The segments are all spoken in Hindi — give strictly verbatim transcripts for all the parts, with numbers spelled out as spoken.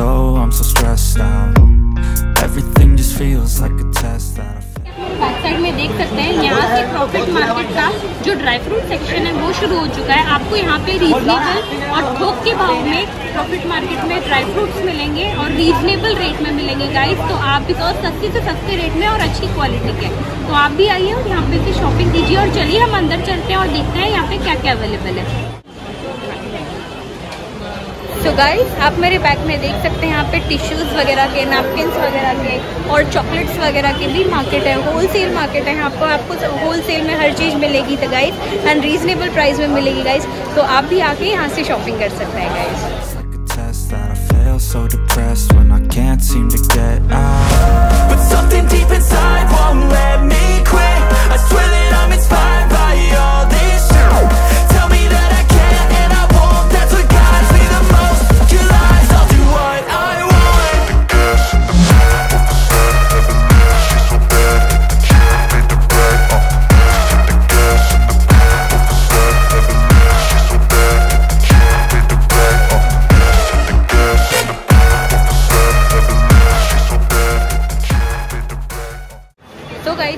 though I'm so stressed out. Everything just feels like a test that I failed. Back side में देख सकते हैं यहाँ से प्रॉफिट मार्केट का जो ड्राई फ्रूट सेक्शन है वो शुरू हो चुका है। आपको यहाँ पे रीजनेबल और थोक के भाव में प्रॉफिट मार्केट में ड्राई फ्रूट्स मिलेंगे और रीजनेबल रेट में मिलेंगे गाइस। तो आप भी और सस्ते से सस्ते रेट में और अच्छी क्वालिटी के, तो आप भी आइए और यहाँ पे से शॉपिंग कीजिए। और चलिए हम अंदर चलते हैं और देखते हैं यहाँ पे क्या क्या अवेलेबल है। तो गाइस आप मेरे बैग में देख सकते हैं यहाँ पे टिश्यूज़ वगैरह के, नैपकिन्स वगैरह के और चॉकलेट्स वगैरह की भी मार्केट है। होलसेल मार्केट है यहाँ पर, आपको होलसेल में हर चीज़ मिलेगी तो गाइस, एंड रीजनेबल प्राइस में मिलेगी गाइस। तो आप भी आके यहाँ से शॉपिंग कर सकते हैं गाइस।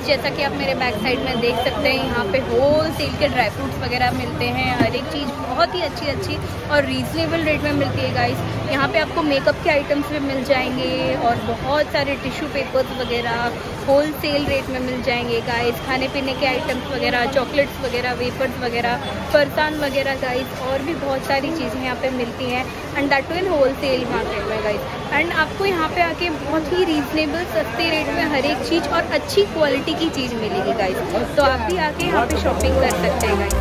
जैसा कि आप मेरे बैक साइड में देख सकते हैं यहाँ पे होल सेल के ड्राई फ्रूट्स वगैरह मिलते हैं। हर एक चीज़ बहुत ही अच्छी अच्छी और रीजनेबल रेट में मिलती है गाइस। यहाँ पे आपको मेकअप के आइटम्स भी मिल जाएंगे और बहुत सारे टिश्यू पेपर्स वगैरह होल सेल रेट में मिल जाएंगे गाइस। खाने पीने के आइटम्स वगैरह, चॉकलेट्स वगैरह, वेपर्स वगैरह, फरसान वगैरह गाइस, और भी बहुत सारी चीज़ें यहाँ पे मिलती हैं and that too in wholesale market में गाइस। एंड आपको यहाँ पे आके बहुत ही रीजनेबल सस्ते रेट में हर एक चीज़ और अच्छी क्वालिटी की चीज़ मिलेगी गाइस। तो आप भी आके यहाँ पे शॉपिंग कर सकते हैं गाइस।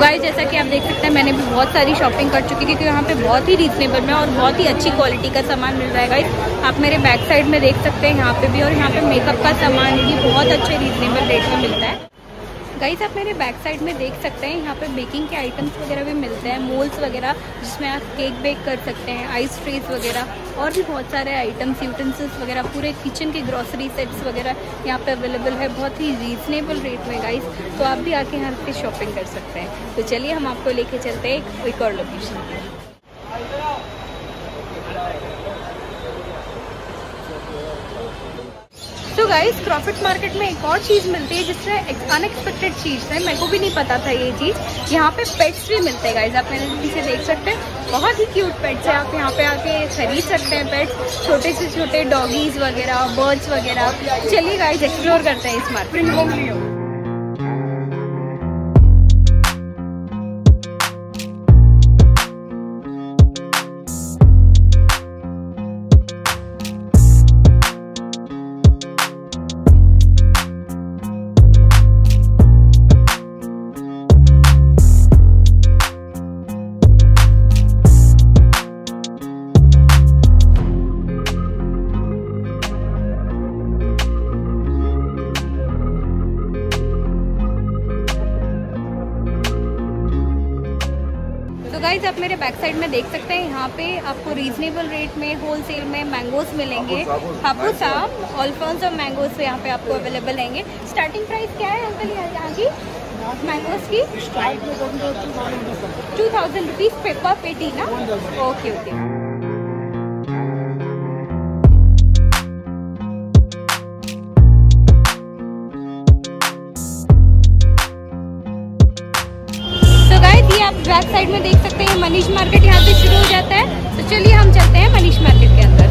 गाइस जैसा कि आप देख सकते हैं मैंने भी बहुत सारी शॉपिंग कर चुकी, क्योंकि यहाँ पे बहुत ही रीजनेबल में और बहुत ही अच्छी क्वालिटी का सामान मिल रहा है गाइस। आप मेरे बैक साइड में देख सकते हैं यहाँ पे भी, और यहाँ पे मेकअप का सामान भी बहुत अच्छे रीजनेबल रेट में मिलता है गाइस। आप मेरे बैक साइड में देख सकते हैं यहाँ पे बेकिंग के आइटम्स वगैरह भी मिलते हैं, मोल्ड्स वगैरह जिसमें आप केक बेक कर सकते हैं, आइस ट्रेस वगैरह और भी बहुत सारे आइटम्स, यूटेंसिल्स वगैरह, पूरे किचन के ग्रॉसरी सेट्स वगैरह यहाँ पे अवेलेबल है बहुत ही रीजनेबल रेट में गाइस। तो आप भी आके यहाँ पे शॉपिंग कर सकते हैं। तो चलिए हम आपको लेके चलते हैं एक और लोकेशन पर। तो गाइस प्रॉफिट मार्केट में एक और चीज़ मिलती है जिससे अनएक्सपेक्टेड चीज़ है, मेरे को भी नहीं पता था ये चीज़। यहाँ पे पेट्स भी मिलते हैं गाइस। आप मेरे पीछे देख सकते हैं बहुत ही क्यूट पेट्स है, आप यहाँ पे आके खरीद सकते हैं पेट्स, छोटे से छोटे डॉगीज़ वगैरह, बर्ड्स वगैरह। चलिए गाइस एक्सप्लोर करते हैं इस मार्केट। गाइस आप मेरे बैक साइड में देख सकते हैं यहाँ पे आपको रीजनेबल रेट में होलसेल में मैंगोस मिलेंगे। हापुसा ऑल्फोंस और मैंगोस यहाँ पे आपको अवेलेबल रहेंगे। स्टार्टिंग प्राइस क्या है अंकल यहाँ की मैंगोस की? टू थाउजेंड रुपीज़ पेपर पेटी ना? Okay okay. आप बैक साइड में देख सकते हैं मनीष मार्केट यहाँ से शुरू हो जाता है। तो चलिए हम चलते हैं मनीष मार्केट के अंदर।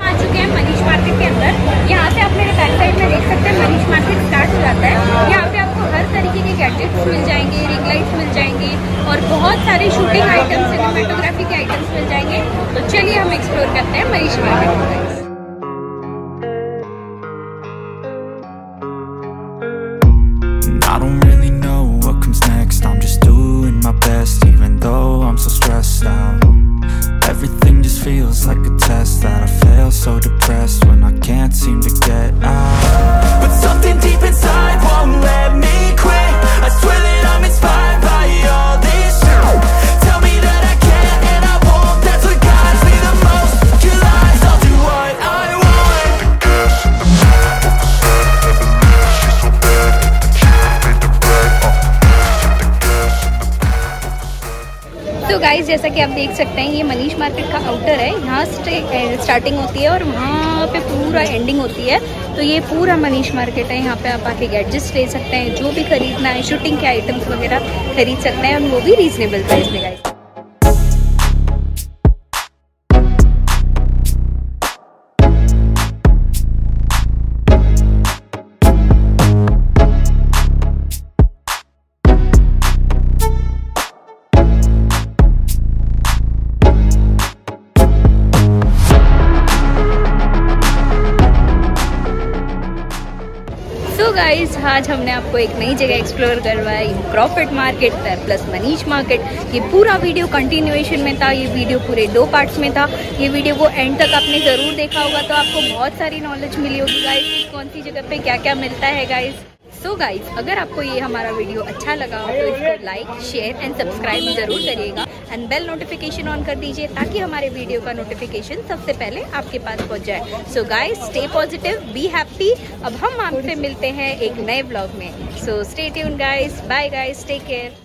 आ चुके हैं मनीष मार्केट के अंदर। यहाँ से आप मेरे बैक साइड में देख सकते हैं मनीष मार्केट स्टार्ट हो जाता है। यहाँ पे आपको हर तरीके के गैजेट्स मिल जाएंगे, रिंग लाइट्स मिल जाएंगे और बहुत सारे शूटिंग आइटम्स, सिनेमेटोग्राफी के आइटम्स मिल जाएंगे। तो चलिए हम एक्सप्लोर करते हैं Manish market. I don't really know what comes next. I'm just doing my feels like a test that I fail, so depressed when I can't seem to get out. But something deep inside won't let me quit. I swear that I'm inspired by all this shit. Tell me that I can't and I won't, that's what guides me the most. Your lies, I'll do what I want. The gas and the mad, what the sad and the mad. She's so bad, the cheap and the bread. Off the gas and the gas and the mad, what the sad. So guys, जैसा कि आप देख सकते हैं, ये मनीष मार्केट का आउटर है। यहाँ स्टार्टिंग होती है और वहाँ पे पूरा एंडिंग होती है। तो ये पूरा मनीष मार्केट है। यहाँ पे आप आके गैजेट्स ले सकते हैं, जो भी खरीदना है, शूटिंग के आइटम्स वगैरह खरीद सकते हैं, और वो भी रीजनेबल प्राइस में गाइस। गाइस आज हमने आपको एक नई जगह एक्सप्लोर करवाई, profit market plus Manish market. ये पूरा वीडियो कंटिन्यूएशन में था, ये वीडियो पूरे दो पार्ट्स में था। ये वीडियो वो एंड तक आपने ज़रूर देखा होगा, तो आपको बहुत सारी नॉलेज मिली होगी गाइस, कौन सी जगह पे क्या क्या मिलता है गाइस। सो गाइस अगर आपको ये हमारा वीडियो अच्छा लगा हो तो इसको लाइक, शेयर एंड सब्सक्राइब ज़रूर करिएगा, एंड बेल नोटिफिकेशन ऑन कर दीजिए ताकि हमारे वीडियो का नोटिफिकेशन सबसे पहले आपके पास पहुंच जाए। So guys stay positive, be happy. अब हम आपसे मिलते हैं एक नए ब्लॉग में। So stay tune guys, bye guys, take care.